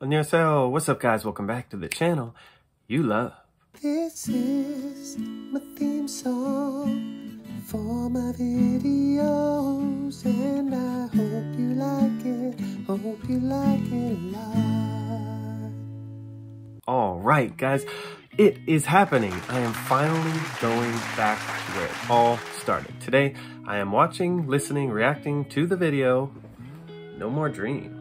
안녕하세요. What's up, guys? Welcome back to the channel you love. This is my theme song for my videos, and I hope you like it. Hope you like it a lot. All right, guys, it is happening. I am finally going back to where it all started. Today, I am watching, listening, reacting to the video No More Dream.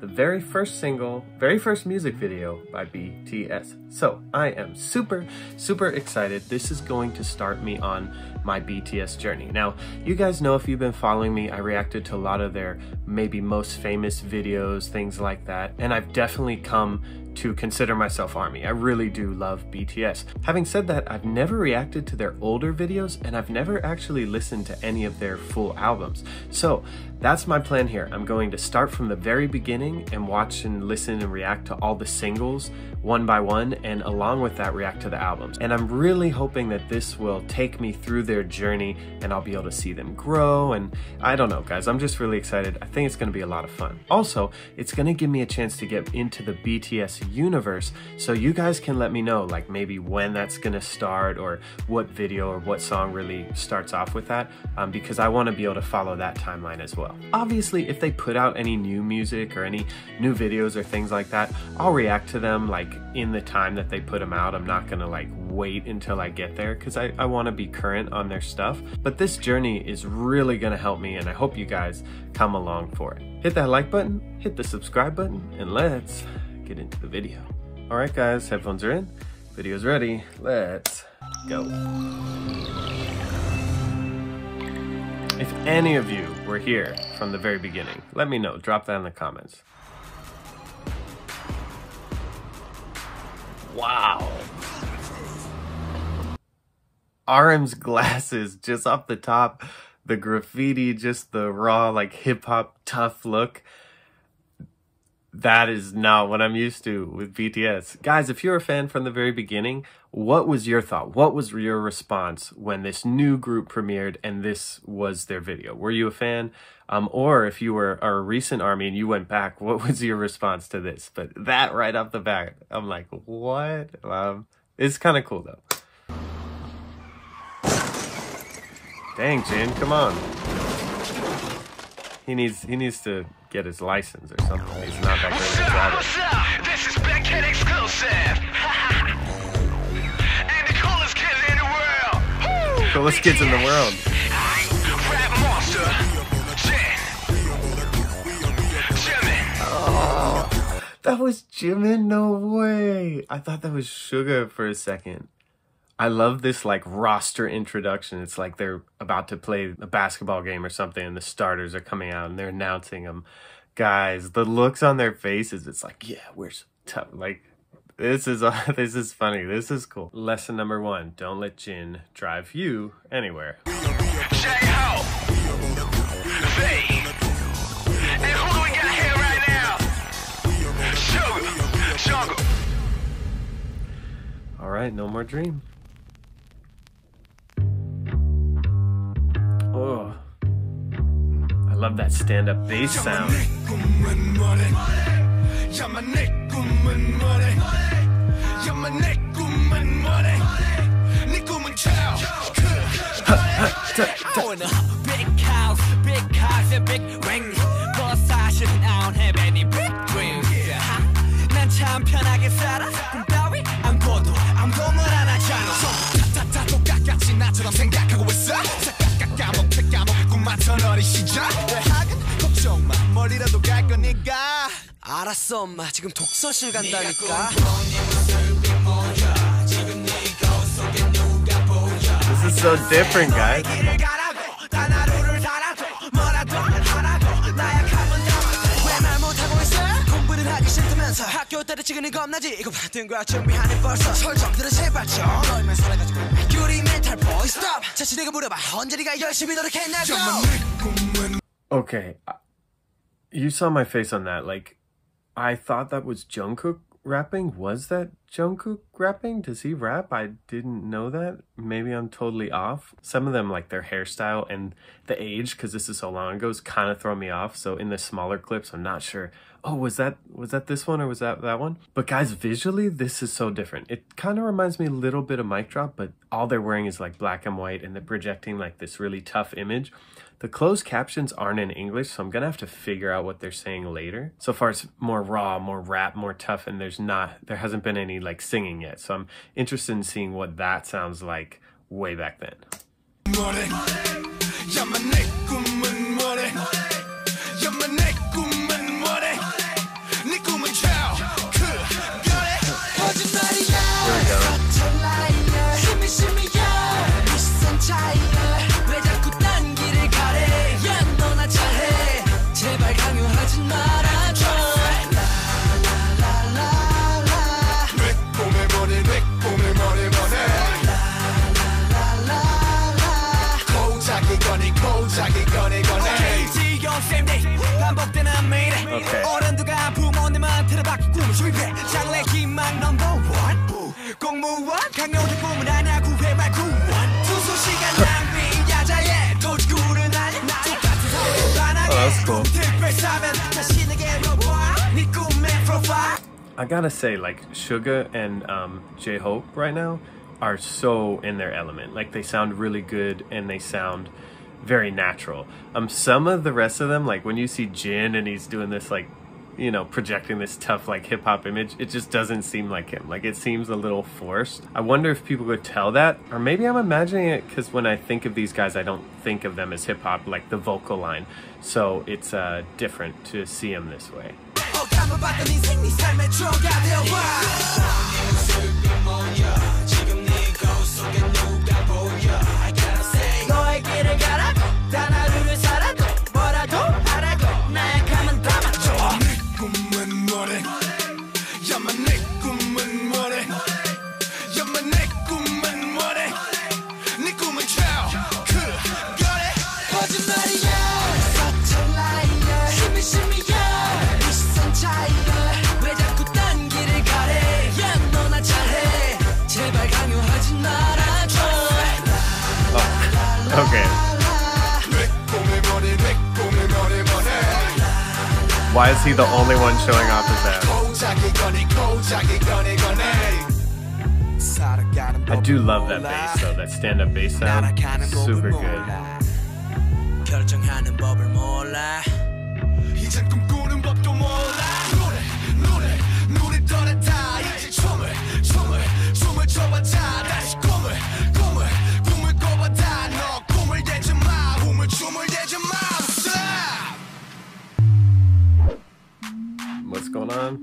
The very first single, very first music video by BTS. So I am super, super excited. This is going to start me on my BTS journey. Now, you guys know if you've been following me, I reacted to a lot of their maybe most famous videos, things like that. And I've definitely come to consider myself ARMY. I really do love BTS. Having said that, I've never reacted to their older videos and I've never actually listened to any of their full albums. So that's my plan here. I'm going to start from the very beginning and watch and listen and react to all the singles one by one, and along with that react to the albums. And I'm really hoping that this will take me through their journey and I'll be able to see them grow. And I don't know, guys, I'm just really excited. I think it's gonna be a lot of fun. Also, it's gonna give me a chance to get into the BTS Universe, so you guys can let me know, like, maybe when that's gonna start or what video or what song really starts off with that, because I want to be able to follow that timeline as well. Obviously, if they put out any new music or any new videos or things like that, I'll react to them like in the time that they put them out. I'm not gonna like wait until I get there, because I want to be current on their stuff. But this journey is really gonna help me, and I hope you guys come along for it. Hit that like button, hit the subscribe button, and let's get into the video. All right, guys, headphones are in, video's ready, let's go. If any of you were here from the very beginning, let me know, drop that in the comments. Wow. RM's glasses just off the top, the graffiti, just the raw, like, hip hop tough look. That is not what I'm used to with BTS. Guys, if you're a fan from the very beginning, what was your thought? What was your response when this new group premiered and this was their video? Were you a fan? Or if you were a recent ARMY and you went back, what was your response to this? But that right off the bat, I'm like, what? It's kind of cool, though. Dang, Jin, come on. He needs to get his license or something. He's not that great at it. This is Backhead exclusive. And the coolest kids in the world. Woo! Coolest BTS kids in the world. Rap monster. Jin. Jimin. Oh, that was Jimin? No way. I thought that was Suga for a second. I love this, like, roster introduction. It's like they're about to play a basketball game or something and the starters are coming out and they're announcing them. Guys, the looks on their faces, it's like, yeah, we're so tough. Like, this is funny. This is cool. Lesson number one, don't let Jin drive you anywhere. J-Hope. And who do we got here right now? Suga. Jungkook. All right, No More Dream. Oh, I love that stand-up bass sound. This is so different, guys. Okay, you saw my face on that. Like, I thought that was Jungkook rapping? Was that Jungkook rapping? Does he rap? I didn't know that. Maybe I'm totally off. Some of them, like their hairstyle and the age, because this is so long ago, is kind of throwing me off. So in the smaller clips, I'm not sure. Oh, was that this one or was that that one? But guys, visually, this is so different. It kind of reminds me a little bit of Mic Drop, but all they're wearing is like black and white, and they're projecting like this really tough image. The closed captions aren't in English, so I'm gonna have to figure out what they're saying later. So far, it's more raw, more rap, more tough, and there hasn't been any like singing yet. So I'm interested in seeing what that sounds like way back then. Okay. Oh, that's cool. I gotta say, like, Suga and J-Hope right now are so in their element. Like, they sound really good and they sound very natural. Some of the rest of them, like when you see Jin and he's doing this, like, you know, projecting this tough like hip hop image, it just doesn't seem like him. Like, it seems a little forced. I wonder if people could tell that, or maybe I'm imagining it, because when I think of these guys, I don't think of them as hip hop, like the vocal line. So it's different to see them this way. Okay. Why is he the only one showing off his ass? I do love that bass though, that stand-up bass sound. Super good. What's going on?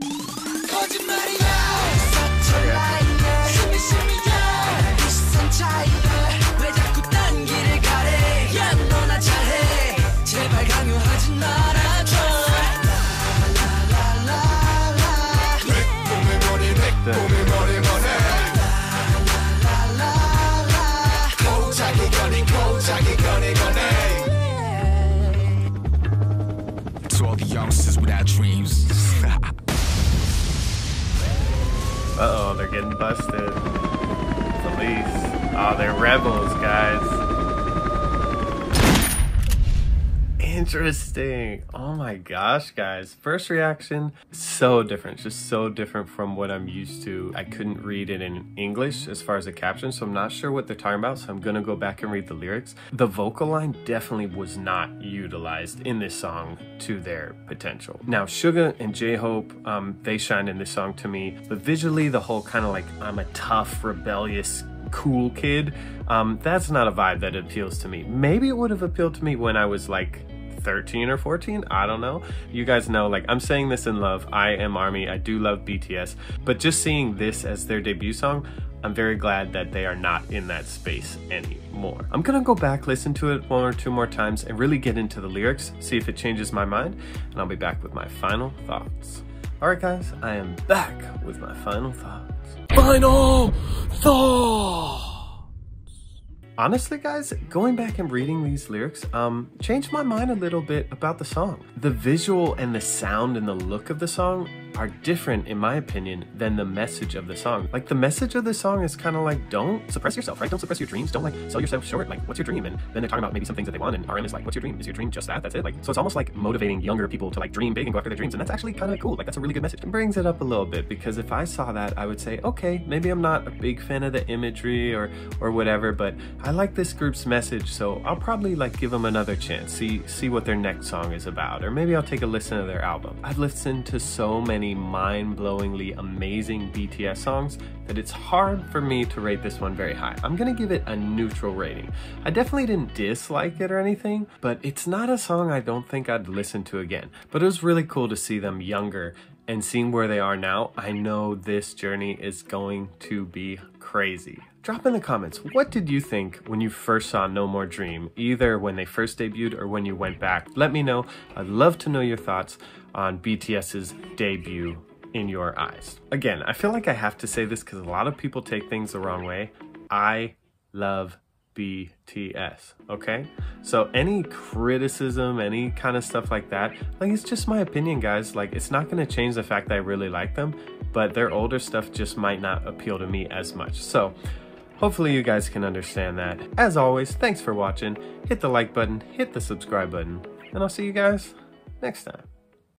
Uh-oh, they're getting busted. Police. Oh, they're rebels, guys. Interesting. Oh my gosh, guys. First reaction, so different. Just so different from what I'm used to. I couldn't read it in English as far as the caption, so I'm not sure what they're talking about, so I'm gonna go back and read the lyrics. The vocal line definitely was not utilized in this song to their potential. Now, Suga and J-Hope, they shine in this song to me, but visually the whole kind of like, I'm a tough, rebellious, cool kid, that's not a vibe that appeals to me. Maybe it would have appealed to me when I was like, 13 or 14, I don't know. You guys know, like, I'm saying this in love. I am ARMY, I do love BTS, but just seeing this as their debut song, I'm very glad that they are not in that space anymore. I'm gonna go back, listen to it one or two more times and really get into the lyrics, see if it changes my mind, and I'll be back with my final thoughts. All right, guys, I am back with my final thoughts. Final thoughts! Honestly, guys, going back and reading these lyrics changed my mind a little bit about the song. The visual and the sound and the look of the song are different, in my opinion, than the message of the song. Like, the message of the song is kind of like, don't suppress yourself, right? Don't suppress your dreams. Don't like sell yourself short. Like, what's your dream? And then they're talking about maybe some things that they want, and RM is like, what's your dream? Is your dream just that? That's it? Like, so it's almost like motivating younger people to like dream big and go after their dreams. And that's actually kind of cool. Like, that's a really good message. It brings it up a little bit, because if I saw that, I would say, okay, maybe I'm not a big fan of the imagery or whatever, but I like this group's message, so I'll probably like give them another chance, see what their next song is about, or maybe I'll take a listen to their album. I've listened to so many mind-blowingly amazing BTS songs that it's hard for me to rate this one very high. I'm gonna give it a neutral rating. I definitely didn't dislike it or anything, but it's not a song I don't think I'd listen to again. But it was really cool to see them younger and seeing where they are now. I know this journey is going to be crazy. Drop in the comments, what did you think when you first saw No More Dream, either when they first debuted or when you went back? Let me know. I'd love to know your thoughts on BTS's debut in your eyes. Again, I feel like I have to say this because a lot of people take things the wrong way. I love BTS, okay? So any criticism, any kind of stuff like that, like, it's just my opinion, guys. Like, it's not gonna change the fact that I really like them, but their older stuff just might not appeal to me as much. So hopefully you guys can understand that. As always, thanks for watching. Hit the like button, hit the subscribe button, and I'll see you guys next time.